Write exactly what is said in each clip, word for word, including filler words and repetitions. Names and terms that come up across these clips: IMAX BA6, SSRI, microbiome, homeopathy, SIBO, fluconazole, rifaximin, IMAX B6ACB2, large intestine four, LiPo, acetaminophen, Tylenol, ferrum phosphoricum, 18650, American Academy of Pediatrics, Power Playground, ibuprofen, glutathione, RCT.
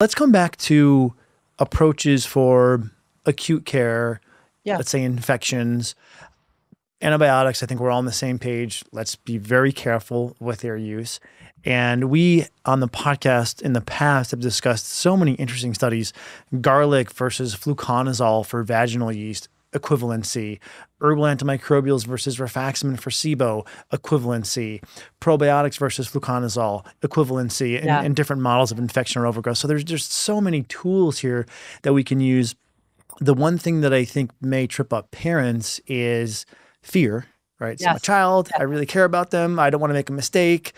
Let's come back to approaches for acute care, yeah. let's say infections, antibiotics. I think we're all on the same page. Let's be very careful with their use. And we on the podcast in the past have discussed so many interesting studies, garlic versus fluconazole for vaginal yeast equivalency, herbal antimicrobials versus rifaximin for SIBO equivalency, probiotics versus fluconazole equivalency, and, yeah. and different models of infection or overgrowth. So there's just so many tools here that we can use. The one thing that I think may trip up parents is fear, right? Yes. So my child, yeah. I really care about them. I don't want to make a mistake.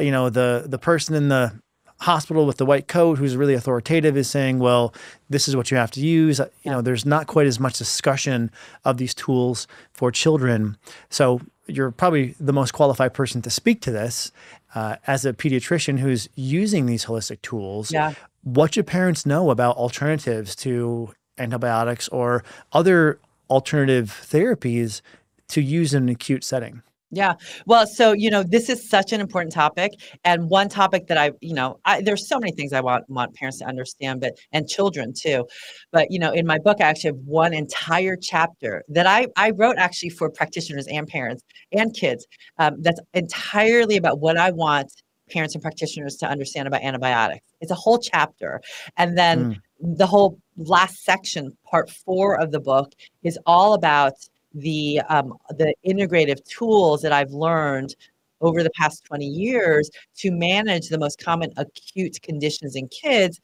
You know, the, the person in the hospital with the white coat who's really authoritative is saying, well, this is what you have to use. You yeah. know, there's not quite as much discussion of these tools for children. So you're probably the most qualified person to speak to this uh, as a pediatrician who's using these holistic tools. Yeah. What should parents know about alternatives to antibiotics or other alternative therapies to use in an acute setting? Yeah. Well, so, you know, this is such an important topic. And one topic that I, you know, I, there's so many things I want, want parents to understand, but, and children too. But, you know, in my book, I actually have one entire chapter that I, I wrote actually for practitioners and parents and kids. Um, that's entirely about what I want parents and practitioners to understand about antibiotics. It's a whole chapter. And then mm. the whole last section, part four of the book, is all about the um, the integrative tools that I've learned over the past twenty years to manage the most common acute conditions in kids,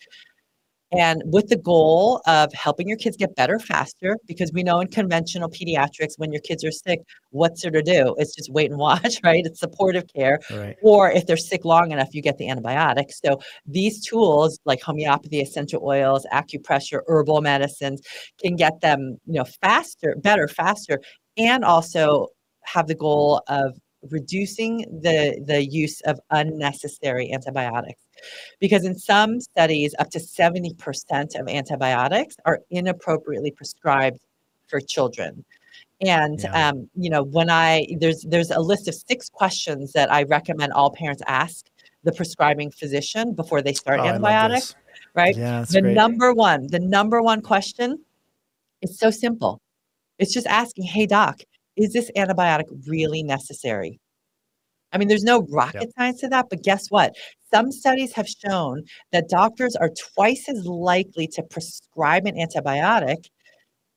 and with the goal of helping your kids get better faster, because we know in conventional pediatrics, when your kids are sick, what's there to do? It's just wait and watch, right? It's supportive care. Right. Or if they're sick long enough, you get the antibiotics. So these tools like homeopathy, essential oils, acupressure, herbal medicines can get them, you know, faster, better, faster, and also have the goal of reducing the, the use of unnecessary antibiotics. Because in some studies, up to seventy percent of antibiotics are inappropriately prescribed for children. And, yeah. um, you know, when I, there's, there's a list of six questions that I recommend all parents ask the prescribing physician before they start oh, antibiotics, right? Yeah, that's the great. number one, the number one question is so simple. It's just asking, hey, doc, is this antibiotic really necessary? I mean, there's no rocket yep. science to that, but guess what? Some studies have shown that doctors are twice as likely to prescribe an antibiotic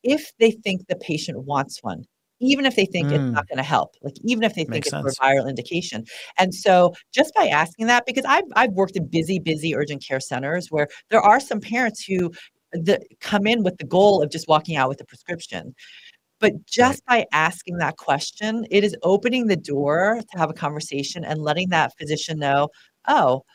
if they think the patient wants one, even if they think mm. it's not going to help, like even if they think Makes it's sense. for viral indication. And so just by asking that, because I've, I've worked in busy, busy urgent care centers where there are some parents who the, come in with the goal of just walking out with a prescription. But just by asking that question, it is opening the door to have a conversation and letting that physician know, oh,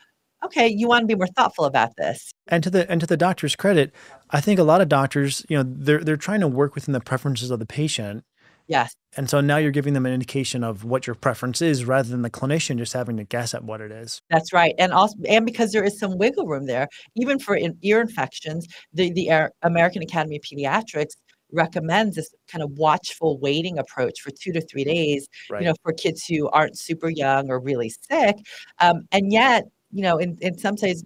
okay, you want to be more thoughtful about this. And to the and to the doctor's credit, I think a lot of doctors, you know, they're they're trying to work within the preferences of the patient. Yes. And so now you're giving them an indication of what your preference is rather than the clinician just having to guess at what it is. That's right. And also, and because there is some wiggle room there, even for in, ear infections, the, the American Academy of Pediatrics recommends this kind of watchful waiting approach for two to three days, right. you know, for kids who aren't super young or really sick. Um, and yet, you know, in, in some studies,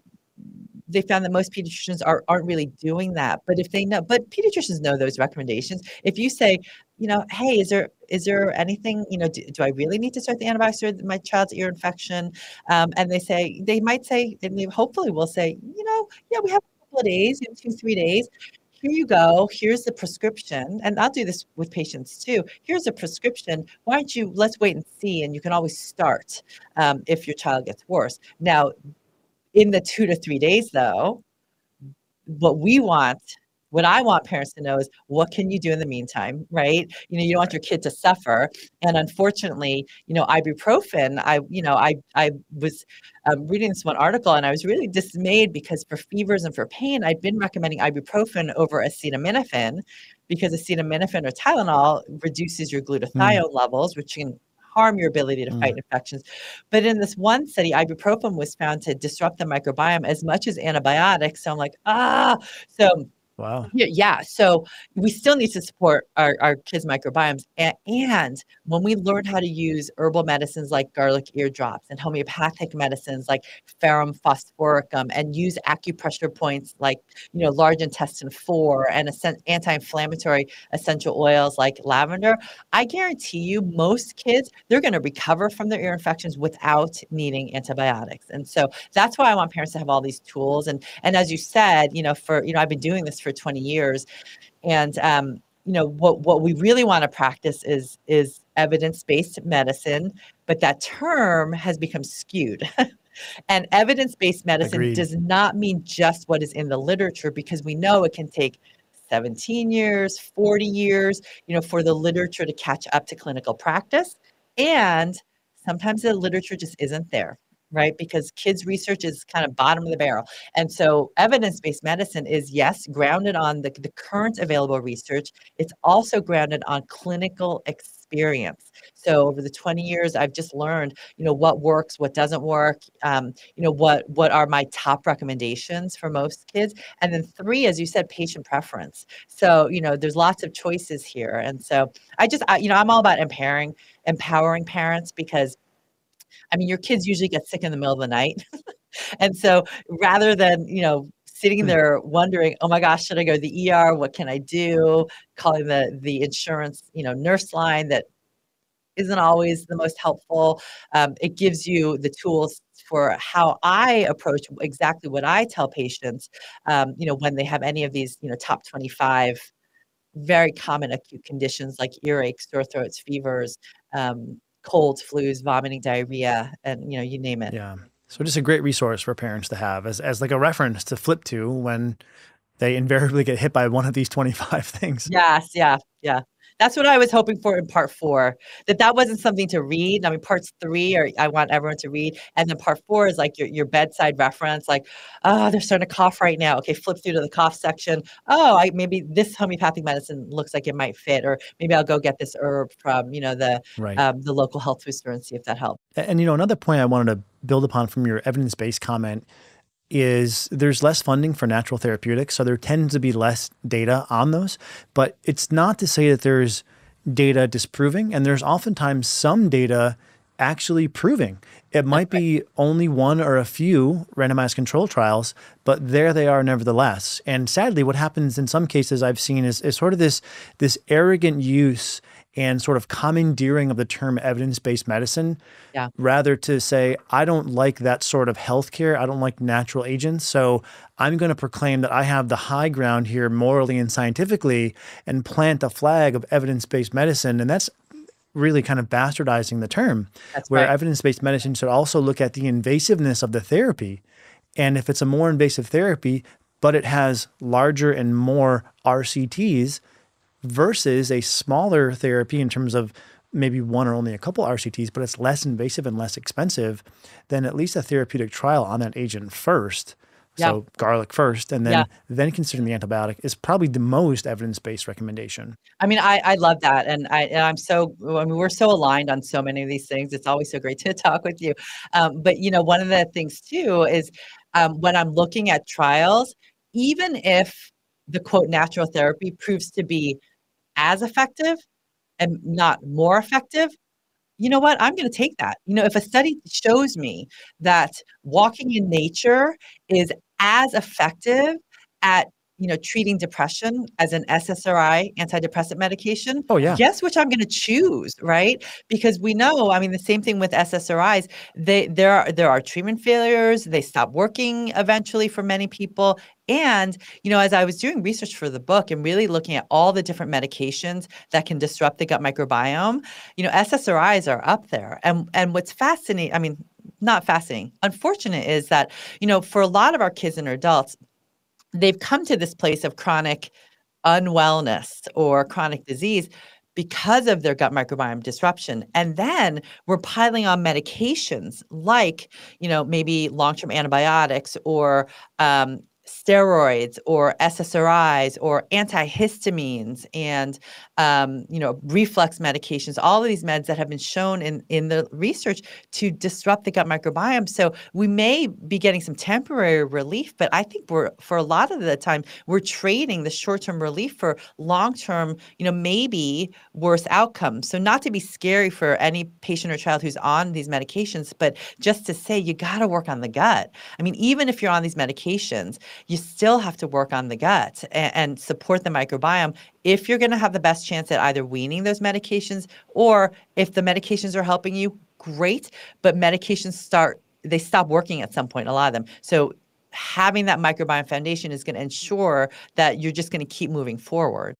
they found that most pediatricians are, aren't really doing that. But if they know, but pediatricians know those recommendations. If you say, you know, hey, is there, is there anything, you know, do, do I really need to start the antibiotics or my child's ear infection? Um, and they say, they might say, and they hopefully will say, you know, yeah, we have a couple of days, you know, two, three days. Here you go, here's the prescription. And I'll do this with patients too. Here's a prescription. Why don't you, let's wait and see. And you can always start um, if your child gets worse. Now, in the two to three days though, what we want, what I want parents to know is what can you do in the meantime, right? You know, you don't want your kid to suffer. And unfortunately, you know, ibuprofen, I, you know, I, I was um, reading this one article and I was really dismayed because for fevers and for pain, I'd been recommending ibuprofen over acetaminophen because acetaminophen or Tylenol reduces your glutathione mm. levels, which can harm your ability to fight mm. infections. But in this one study, ibuprofen was found to disrupt the microbiome as much as antibiotics. So I'm like, ah, so Wow. Yeah. yeah. So we still need to support our, our kids' microbiomes. And, and when we learn how to use herbal medicines like garlic eardrops and homeopathic medicines like ferrum phosphoricum, and use acupressure points like, you know, large intestine four and anti-inflammatory essential oils like lavender, I guarantee you most kids, they're going to recover from their ear infections without needing antibiotics. And so that's why I want parents to have all these tools. And, and as you said, you know, for, you know, I've been doing this for twenty years. And, um, you know, what, what we really want to practice is, is evidence-based medicine, but that term has become skewed. And evidence-based medicine Agreed. does not mean just what is in the literature, because we know it can take seventeen years, forty years, you know, for the literature to catch up to clinical practice. And sometimes the literature just isn't there, right? Because kids' research is kind of bottom of the barrel. And so evidence-based medicine is, yes, grounded on the, the current available research. It's also grounded on clinical experience. So over the twenty years, I've just learned, you know, what works, what doesn't work, um, you know, what, what are my top recommendations for most kids. And then three, as you said, patient preference. So, you know, there's lots of choices here. And so I just, I, you know, I'm all about empowering, empowering parents, because I mean, your kids usually get sick in the middle of the night. And so rather than, you know, sitting there wondering, oh my gosh, should I go to the E R? What can I do? Calling the, the insurance, you know, nurse line that isn't always the most helpful. Um, it gives you the tools for how I approach exactly what I tell patients, um, you know, when they have any of these, you know, top twenty-five very common acute conditions like earaches, sore throats, fevers, um, colds, flus, vomiting, diarrhea, and, you know, you name it. Yeah. So just a great resource for parents to have as, as like a reference to flip to when they invariably get hit by one of these twenty-five things. Yes. Yeah. Yeah. That's what I was hoping for in part four, that that wasn't something to read. I mean, parts three are, I want everyone to read. And then part four is like your, your bedside reference, like, oh, they're starting to cough right now. Okay, flip through to the cough section. Oh, I, maybe this homeopathic medicine looks like it might fit, or maybe I'll go get this herb from, you know, the, right. um, the local health food store and see if that helps. And, you know, another point I wanted to build upon from your evidence-based comment is there's less funding for natural therapeutics. So there tends to be less data on those, but it's not to say that there's data disproving, and there's oftentimes some data actually proving. It might be only one or a few randomized control trials, but there they are nevertheless. And sadly, what happens in some cases I've seen is, is sort of this, this arrogant use and sort of commandeering of the term evidence-based medicine, yeah. rather to say, I don't like that sort of healthcare. I don't like natural agents. So I'm going to proclaim that I have the high ground here morally and scientifically and plant the flag of evidence-based medicine. And that's really kind of bastardizing the term, that's where right. evidence-based medicine should also look at the invasiveness of the therapy. And if it's a more invasive therapy, but it has larger and more R C Ts, versus a smaller therapy in terms of maybe one or only a couple R C Ts, but it's less invasive and less expensive, then at least a therapeutic trial on that agent first. Yeah. So garlic first, and then, yeah. then considering the antibiotic is probably the most evidence-based recommendation. I mean, I, I love that. And, I, and I'm so, I mean, we're so aligned on so many of these things. It's always so great to talk with you. Um, but, you know, one of the things too is um, when I'm looking at trials, even if the quote natural therapy proves to be as effective and not more effective, you know what? I'm going to take that. You know, if a study shows me that walking in nature is as effective at, you know, treating depression as an S S R I antidepressant medication, oh, yeah. guess which I'm going to choose, right? Because we know, I mean, the same thing with S S R Is, they, there are, there are treatment failures, they stop working eventually for many people. And, you know, as I was doing research for the book and really looking at all the different medications that can disrupt the gut microbiome, you know, S S R Is are up there. And, and what's fascinating, I mean, not fascinating, unfortunate, is that, you know, for a lot of our kids and adults, they've come to this place of chronic unwellness or chronic disease because of their gut microbiome disruption. And then we're piling on medications like, you know, maybe long-term antibiotics or, um, steroids or S S R Is or antihistamines and, um, you know, reflux medications, all of these meds that have been shown in, in the research to disrupt the gut microbiome. So we may be getting some temporary relief, but I think we're, for a lot of the time, we're trading the short-term relief for long-term, you know, maybe worse outcomes. So not to be scary for any patient or child who's on these medications, but just to say you got to work on the gut. I mean, even if you're on these medications, you still have to work on the gut and, and support the microbiome if you're going to have the best chance at either weaning those medications, or if the medications are helping you, great, but medications start, they stop working at some point, a lot of them. So having that microbiome foundation is going to ensure that you're just going to keep moving forward.